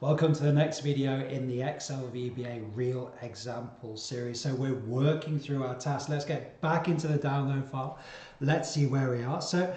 Welcome to the next video in the Excel VBA Real Example series. So we're working through our task. Let's get back into the download file. Let's see where we are. So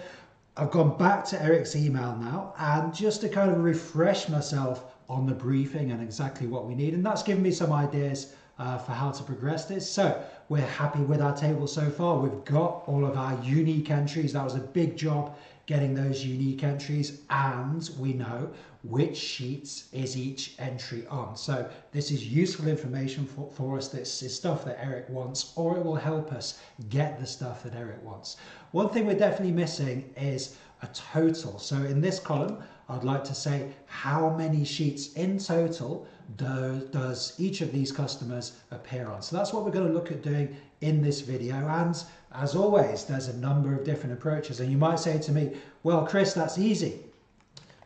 I've gone back to Eric's email now, and just to kind of refresh myself on the briefing and exactly what we need. And that's given me some ideas for how to progress this. So we're happy with our table so far. We've got all of our unique entries. That was a big job, getting those unique entries, and we know which sheets is each entry on. So this is useful information for us. This is stuff that Eric wants, or it will help us get the stuff that Eric wants. One thing we're definitely missing is a total. So in this column, I'd like to say how many sheets in total does each of these customers appear on. So that's what we're going to look at doing in this video. And as always, there's a number of different approaches. And you might say to me, well, Chris, that's easy.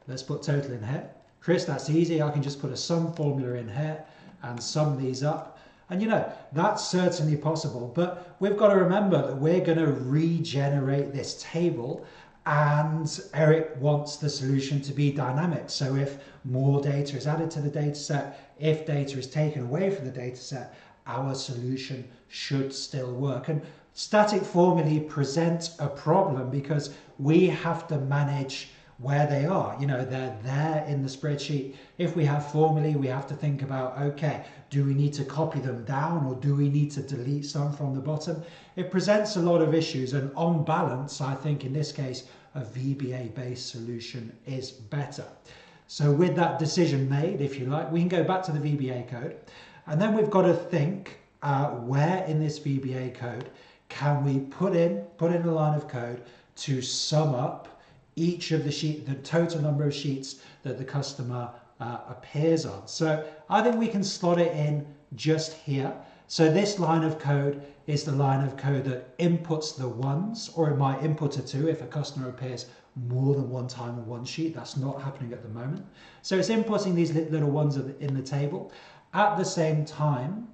Let's put total in here. Chris, that's easy. I can just put a sum formula in here and sum these up. And you know, that's certainly possible, but we've got to remember that we're going to regenerate this table, and Eric wants the solution to be dynamic. So if more data is added to the data set, if data is taken away from the data set, our solution should still work. And static formulae present a problem because we have to manage where they are. You know, they're there in the spreadsheet. If we have formulae, we have to think about, okay, do we need to copy them down, or do we need to delete some from the bottom? It presents a lot of issues, and on balance, I think in this case, a VBA-based solution is better. So with that decision made, if you like, we can go back to the VBA code, and then we've got to think where in this VBA code can we put in a line of code to sum up each of the sheet, the total number of sheets that the customer appears on. So I think we can slot it in just here. So this line of code is the line of code that inputs the ones, or it might input a two if a customer appears more than one time on one sheet. That's not happening at the moment. So it's inputting these little ones in the table. At the same time,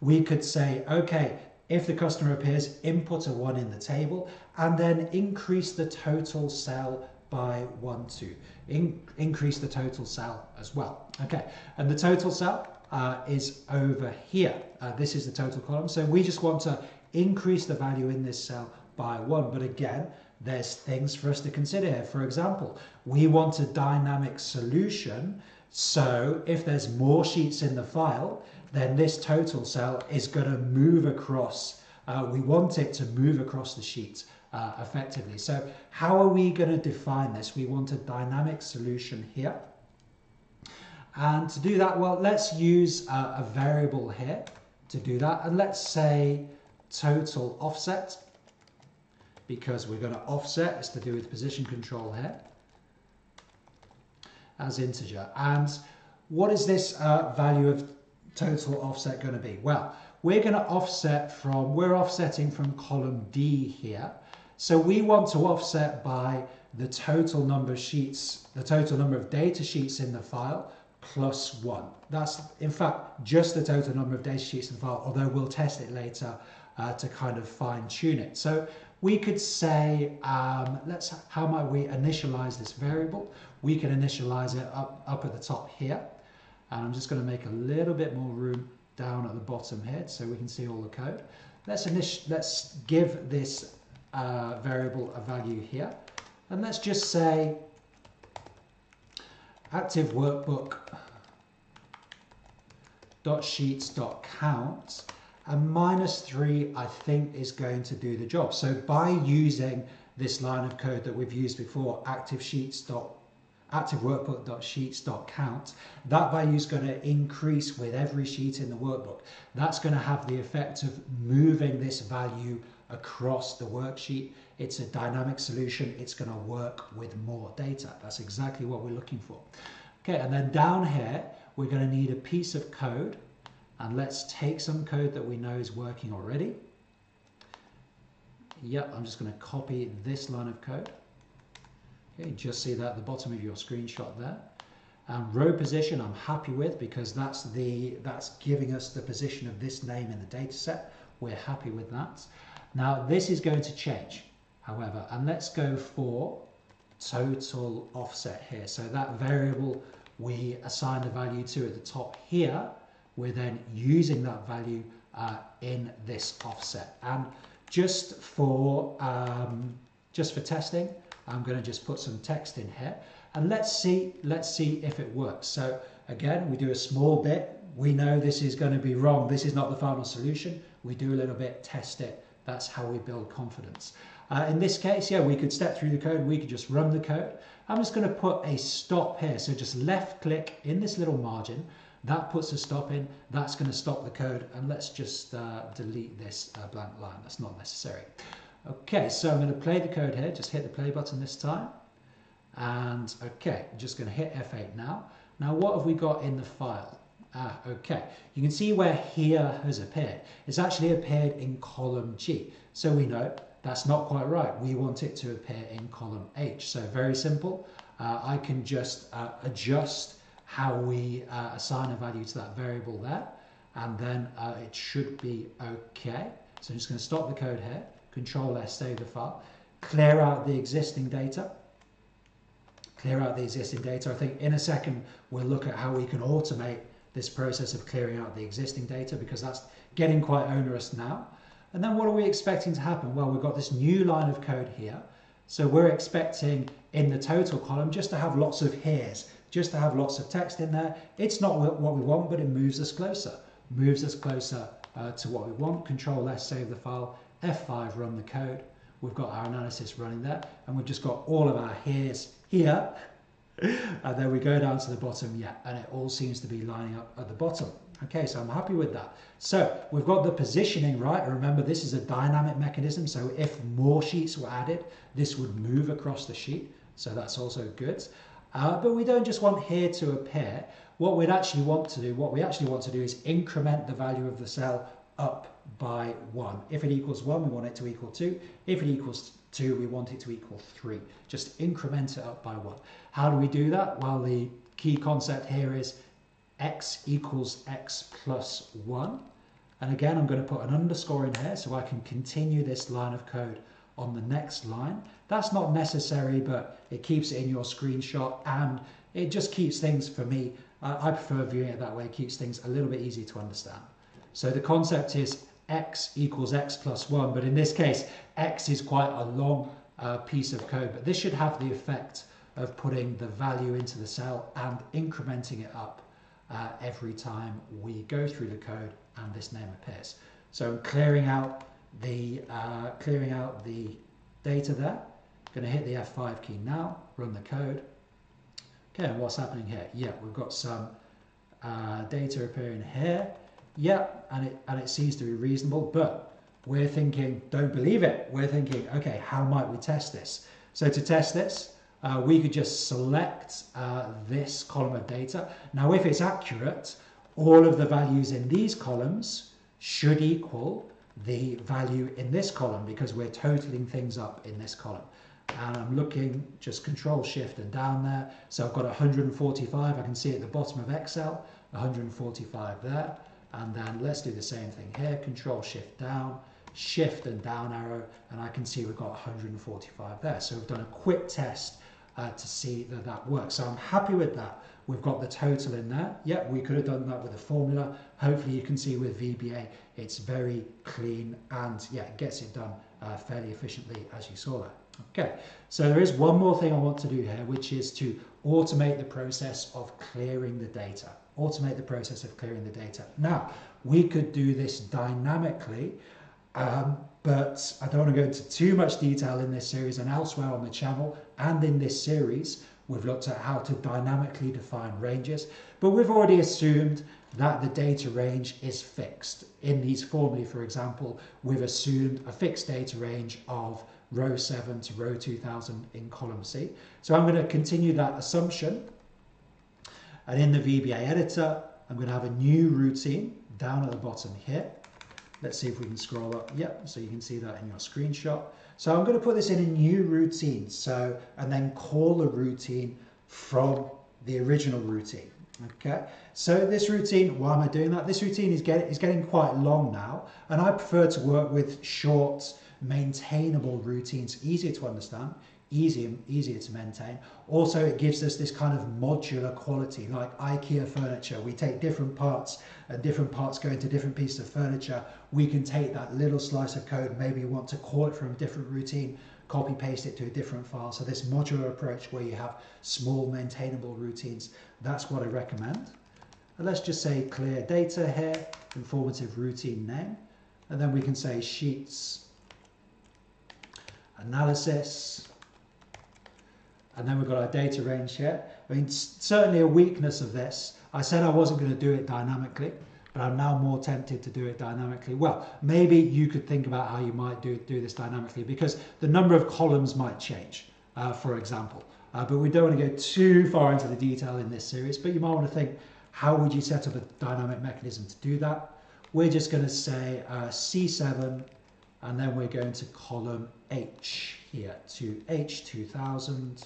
we could say, okay, if the customer appears, input a one in the table, and then increase the total cell by 1, 2. Increase the total cell as well. Okay, and the total cell is over here. This is the total column. So we just want to increase the value in this cell by 1. But again, there's things for us to consider here. For example, we want a dynamic solution. So if there's more sheets in the file, then this total cell is going to move across. We want it to move across the sheets effectively. So how are we going to define this? We want a dynamic solution here. And to do that, well, let's use a variable here to do that. And let's say total offset, because we're going to offset. It's to do with position control here, as integer. And what is this value of total offset going to be? Well, we're going to offset from, we're offsetting from column D here. So we want to offset by the total number of sheets, the total number of data sheets in the file plus 1. That's in fact just the total number of data sheets in the file, although we'll test it later to kind of fine tune it. So we could say, how might we initialize this variable? We can initialize it up at the top here. And I'm just going to make a little bit more room down at the bottom here so we can see all the code. Let's give this variable a value here. And let's just say active workbook.sheets.count. And -3, I think, is going to do the job. So by using this line of code that we've used before, active workbook.sheets.count, that value is going to increase with every sheet in the workbook. That's going to have the effect of moving this value across the worksheet. It's a dynamic solution. It's going to work with more data. That's exactly what we're looking for. Okay, and then down here, we're going to need a piece of code. And let's take some code that we know is working already. Yep, I'm just going to copy this line of code. Okay, just see that at the bottom of your screenshot there. And row position I'm happy with, because that's giving us the position of this name in the data set. We're happy with that. Now this is going to change, however, and let's go for total offset here. So that variable we assigned a value to at the top here. We're then using that value in this offset. And just for testing, I'm going to just put some text in here, and let's see if it works. So again, we do a small bit. We know this is going to be wrong. This is not the final solution. We do a little bit, test it. That's how we build confidence. In this case, yeah, we could step through the code. We could just run the code. I'm just going to put a stop here. So just left click in this little margin. That puts a stop in. That's going to stop the code. And let's just delete this blank line. That's not necessary. Okay, so I'm going to play the code here. Just hit the play button this time. And okay, I'm just going to hit F8 now. Now, what have we got in the file? Ah, okay. You can see where here has appeared. It's actually appeared in column G. So we know that's not quite right. We want it to appear in column H. So very simple. I can just adjust how we assign a value to that variable there. And then it should be okay. So I'm just going to stop the code here. Control S, save the file. Clear out the existing data. I think in a second, we'll look at how we can automate this process of clearing out the existing data, because that's getting quite onerous now. And then what are we expecting to happen? Well, we've got this new line of code here. So we're expecting in the total column just to have lots of here's, just to have lots of text in there. It's not what we want, but it moves us closer, to what we want. Control S, save the file, F5, run the code. We've got our analysis running there, and we've just got all of our here's here. And then we go down to the bottom, yeah, and it all seems to be lining up at the bottom. Okay, so I'm happy with that. So we've got the positioning right. Remember, this is a dynamic mechanism. So if more sheets were added, this would move across the sheet. So that's also good. But we don't just want here to appear. What we actually want to do is increment the value of the cell up by 1. If it equals 1, we want it to equal 2. If it equals 2, we want it to equal 3. Just increment it up by 1. How do we do that? Well, the key concept here is x equals x plus 1. And again, I'm going to put an underscore in here so I can continue this line of code on the next line. That's not necessary, but it keeps it in your screenshot, and it just keeps things, for me, I prefer viewing it that way, it keeps things a little bit easier to understand. So the concept is x equals x plus 1, but in this case, x is quite a long piece of code, but this should have the effect of putting the value into the cell and incrementing it up every time we go through the code and this name appears. So I'm clearing out the data there. I'm going to hit the F5 key now, run the code. Okay, and what's happening here? Yeah, we've got some data appearing here. Yeah, and it seems to be reasonable, but we're thinking, don't believe it. We're thinking, okay, how might we test this? So to test this, we could just select this column of data. Now, if it's accurate, all of the values in these columns should equal the value in this column, because we're totaling things up in this column. And I'm looking, just Control Shift and down there. So I've got 145. I can see at the bottom of Excel, 145 there. And then let's do the same thing here. Control Shift down, Shift and down arrow, and I can see we've got 145 there. So we've done a quick test to see that that works. So I'm happy with that. We've got the total in there. Yeah, we could have done that with a formula. Hopefully you can see with VBA, it's very clean, and yeah, it gets it done fairly efficiently, as you saw there. Okay, so there is one more thing I want to do here, which is to automate the process of clearing the data. Now, we could do this dynamically, but I don't want to go into too much detail in this series, and elsewhere on the channel and in this series, we've looked at how to dynamically define ranges, but we've already assumed that the data range is fixed. In these formulae, for example, we've assumed a fixed data range of row 7 to row 2000 in column C. So I'm going to continue that assumption. And in the VBA editor, I'm going to have a new routine down at the bottom here. Let's see if we can scroll up. Yep, so you can see that in your screenshot. So I'm going to put this in a new routine, so, and then call the routine from the original routine. Okay, so this routine, why am I doing that? This routine is getting quite long now, and I prefer to work with short, maintainable routines, easier to understand, easier to maintain. Also, it gives us this kind of modular quality, like IKEA furniture. We take different parts, and different parts go into different pieces of furniture. We can take that little slice of code, maybe you want to call it from a different routine, copy paste it to a different file. So this modular approach where you have small maintainable routines, that's what I recommend. And let's just say clear data here, informative routine name, and then we can say sheets analysis. And then we've got our data range here. I mean, certainly a weakness of this, I said I wasn't going to do it dynamically, but I'm now more tempted to do it dynamically. Well, maybe you could think about how you might do this dynamically, because the number of columns might change, for example. But we don't want to go too far into the detail in this series, but you might want to think, how would you set up a dynamic mechanism to do that? We're just going to say C7, and then we're going to column H here to H2000.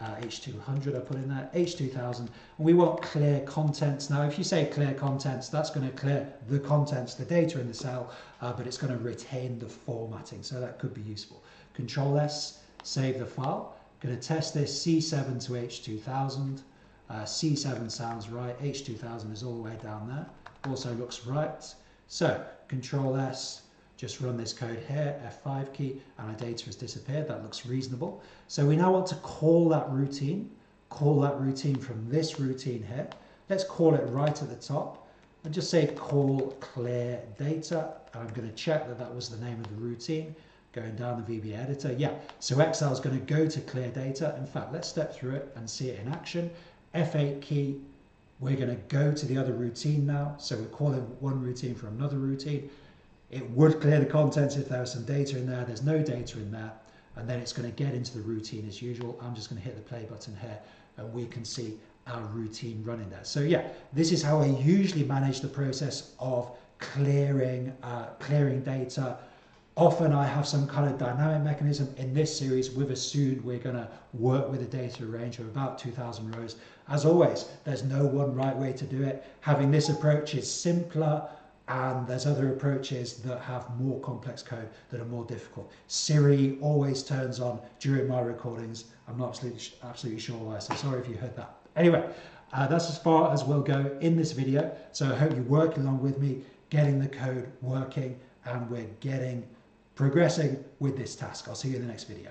H200 I put in there, H2000, and we want clear contents. Now if you say clear contents, that's going to clear the contents, the data in the cell, but it's going to retain the formatting, so that could be useful. Control S, save the file. Going to test this C7 to H2000. C7 sounds right, H2000 is all the way down there, also looks right. So Control S, just run this code here, F5 key, and our data has disappeared. That looks reasonable. So we now want to call that routine from this routine here. Let's call it right at the top and just say call clear data. And I'm going to check that that was the name of the routine. Going down the VBA editor. Yeah, so Excel is going to go to clear data. In fact, let's step through it and see it in action. F8 key. We're going to go to the other routine now. So we're calling one routine from another routine. It would clear the contents if there was some data in there. There's no data in there. And then it's going to get into the routine as usual. I'm just going to hit the play button here and we can see our routine running there. So yeah, this is how I usually manage the process of clearing data. Often I have some kind of dynamic mechanism. In this series, we've assumed we're going to work with a data range of about 2,000 rows. As always, there's no one right way to do it. Having this approach is simpler. And there's other approaches that have more complex code that are more difficult. Siri always turns on during my recordings. I'm not absolutely sure why, so sorry if you heard that. Anyway, that's as far as we'll go in this video. So I hope you work along with me, getting the code working, and we're progressing with this task. I'll see you in the next video.